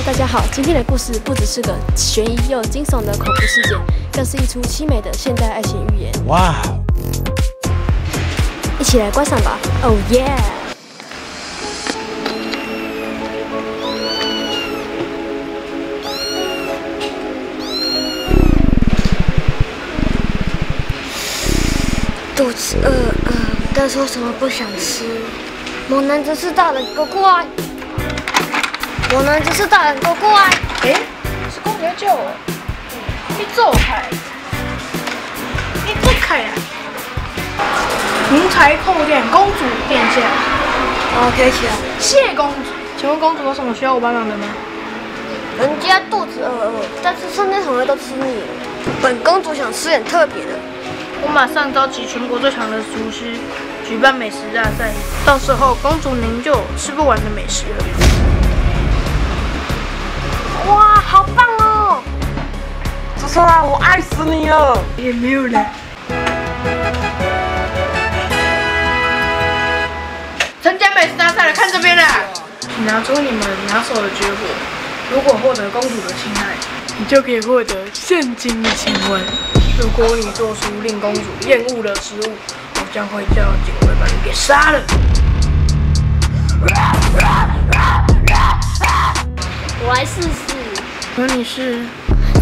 Hello， 大家好，今天的故事不只是个悬疑又惊悚的恐怖事件，更是一出凄美的现代爱情寓言。哇！一起来观赏吧。Oh yeah！ 肚子饿，但是为什么不想吃？猛男执事大人，给我过来！猛男执事大人，给我过来！哎，是公主要救我，你走开！你走开啊！奴才叩见公主殿下。好，可以起来。谢公主，请问公主有什么需要我帮忙的吗？人家肚子饿，但是身边同学都吃腻了。本公主想吃点特别的。 我马上召集全国最强的厨师举办美食大赛，到时候公主您就有吃不完的美食了。哇，好棒哦！主持人，我爱死你了！也没有了。参加美食大赛了，看这边啦！请拿出你们拿手的绝活，如果获得公主的青睐，你就可以获得现金10,000,000。 如果你做出令公主厌恶的食物，我将会叫警卫把你给杀了。我来试试。可你是？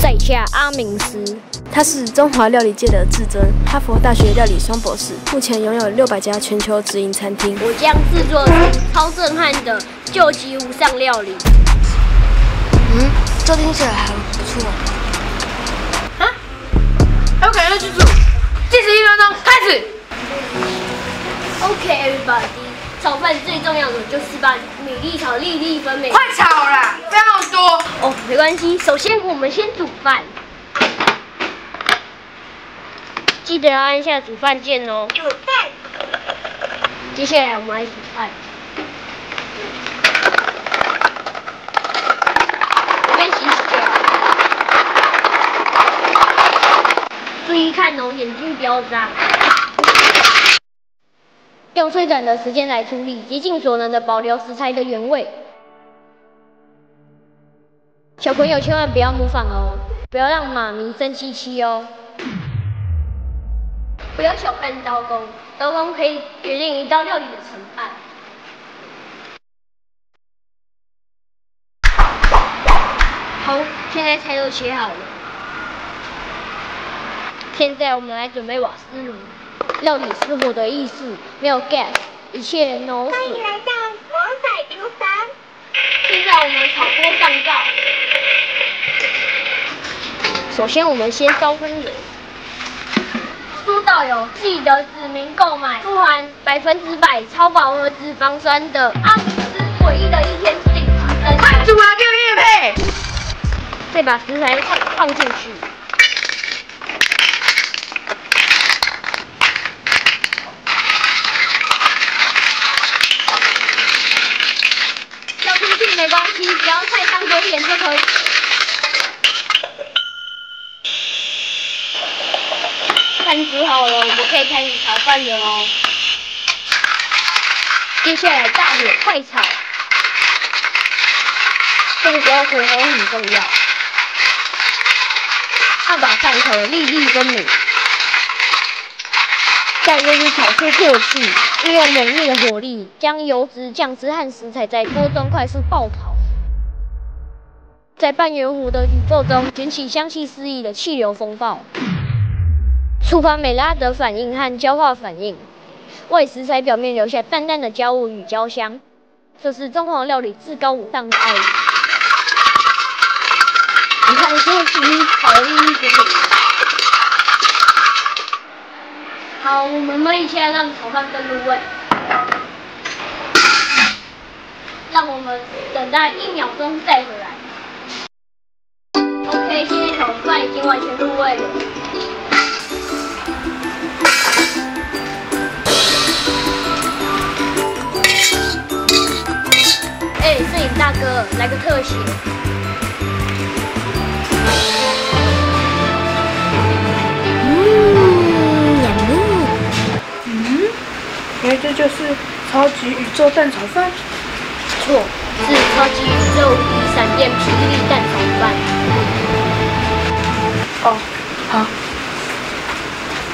在下阿敏斯，他是中华料理界的至尊，哈佛大学料理双博士，目前拥有600家全球直营餐厅。我将制作出超震撼的究极无上料理。嗯，这听起来还不错。 OK， 要去煮，计时1分钟，开始。OK， everybody， 炒饭最重要的就是把米粒炒粒粒分明。快炒啦，不要那么多。哦，没关系，首先我们先煮饭，记得要按下煮饭键哦。煮饭。接下来我们来煮饭。先洗洗脚。 注意看哦，眼睛不要眨。用最短的时间来处理，竭尽所能的保留食材的原味。小朋友千万不要模仿哦，不要让妈咪生气气哦。不要小看刀工，刀工可以决定一道料理的成败。 好，现在菜都切好了。 现在我们来准备瓦斯炉，料理是火的意思，没有 gas， 一切 no 水。欢迎来到魔仔厨房。现在我们炒锅上灶。首先，我们先烧温油。说到油，记得指明购买富含100%超饱和脂肪酸的奥斯诡异的一天性。快煮啊，给我业配！再把食材放进去。 没关系，只要菜汤多一点就可以。饭煮好了，我们可以开始炒饭了哦。接下来大火快炒，这个时候火候很重要，要把饭炒得粒粒分明。再就是炒出热气，利用冷热的火力，将油脂、酱汁和食材在锅中快速爆炒。在半圆弧的宇宙中卷起香气四溢的气流风暴，触发美拉德反应和焦化反应，为食材表面留下淡淡的焦雾与焦香。这是中华料理至高无上的爱。你看，这是炒的粒粒分明。 好，我们焖一下，让炒饭更入味。让我们等待1秒钟再回来。OK， 现在炒饭已经完全入味了。哎，摄影大哥，来个特写。 这就是超级宇宙蛋炒饭，错，是超级肉第3。眼皮力蛋怎么办？哦，好。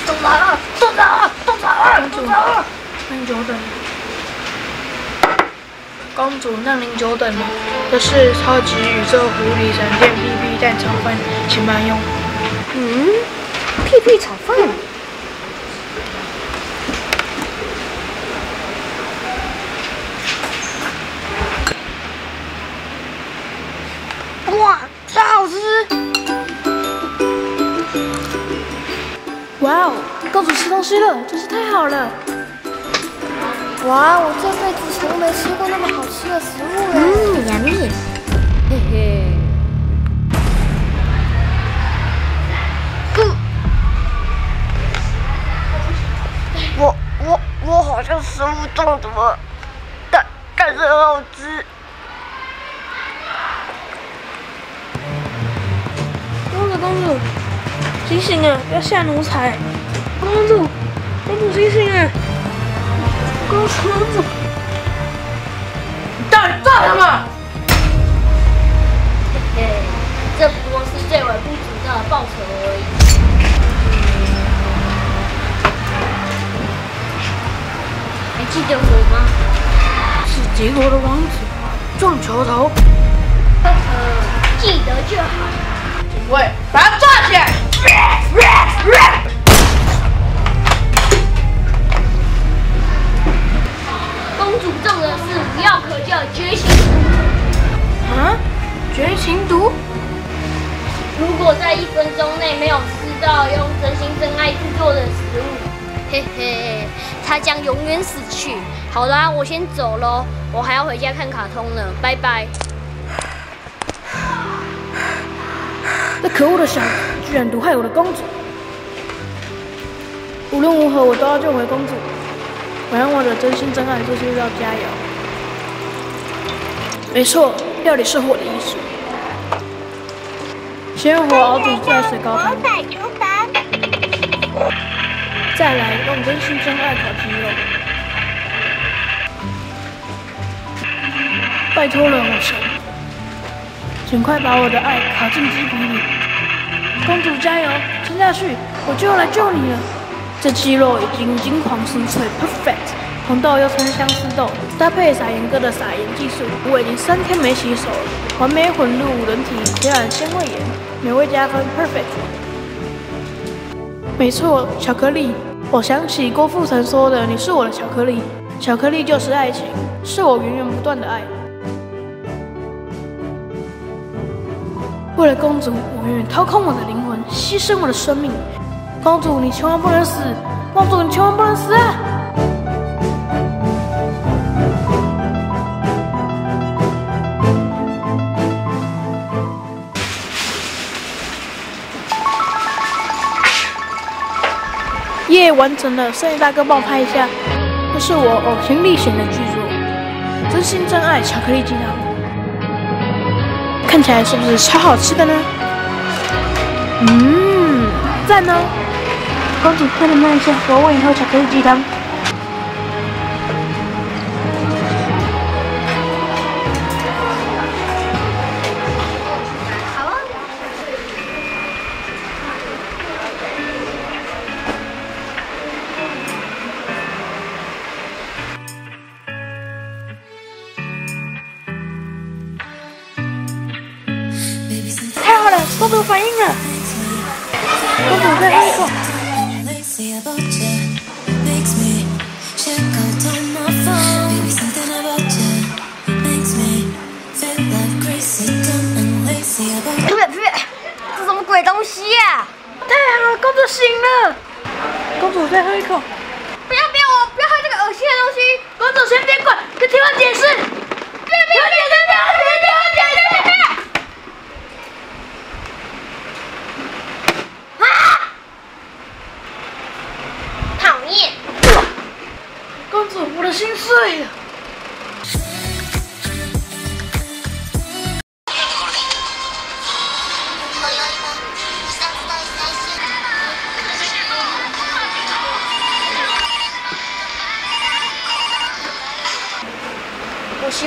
肚子饿，肚子饿，肚子饿，肚子饿。令久等。公主让您久等了。这是超级宇宙狐狸神剑 PP 蛋炒饭，请慢用。嗯 ，PP 炒饭。 哇，超好吃！哇哦，公主吃东西了，真是太好了！哇，我这辈子从没吃过那么好吃的食物哎！嗯，杨幂，嘿嘿。我好像食物中毒了，但是很好吃。 公主，醒醒啊！要下奴才！公主，醒醒啊！公主，你到底做什么？嘿嘿，这不过是最微不足道的报酬而已。还记得我吗？是结国的王子，撞球头。记得就好。 喂，把他抓起来！公主中的是无药可救绝情毒。啊？绝情毒？如果在1分钟内没有吃到用真心真爱制作的食物，嘿嘿，她将永远死去。好啦，我先走咯，我还要回家看卡通呢，拜拜。 那可恶的小子居然毒害我的公主！无论如何，我都要救回公主。我用我的真心真爱做这道佳肴。没错，料理是火的艺术。先用火熬煮再水高汤。再来用真心真爱烤鸡肉。拜托了，我神！ 尽快把我的爱烤进鸡皮里，公主加油，撑下去，我就要来救你了。这鸡肉已经金黄酥脆 ，perfect， 红豆又葱香似豆，搭配撒盐哥的撒盐技术，我已经3天没洗手了，完美混入人体天然鲜味盐，美味加分 ，perfect。没错，巧克力，我想起郭富城说的：“你是我的巧克力，巧克力就是爱情，是我源源不断的爱。” 为了公主，我愿意掏空我的灵魂，牺牲我的生命。公主，你千万不能死！公主，你千万不能死啊！耶，完成了！森林大哥帮我拍一下，这是我呕心沥血的巨作——真心真爱巧克力鸡汤。 看起来是不是超好吃的呢？嗯，赞哦！公主，快点慢一下，我喂你喝巧克力鸡汤。好啊。公主反应了，公主在工作。呸！这什么鬼东西呀？太好了，公主醒了。公主再喝一口。不要我，不要喝这个恶心的东西。公主先别管，跟听我解释。听我解释。 公主，我的心碎了。我是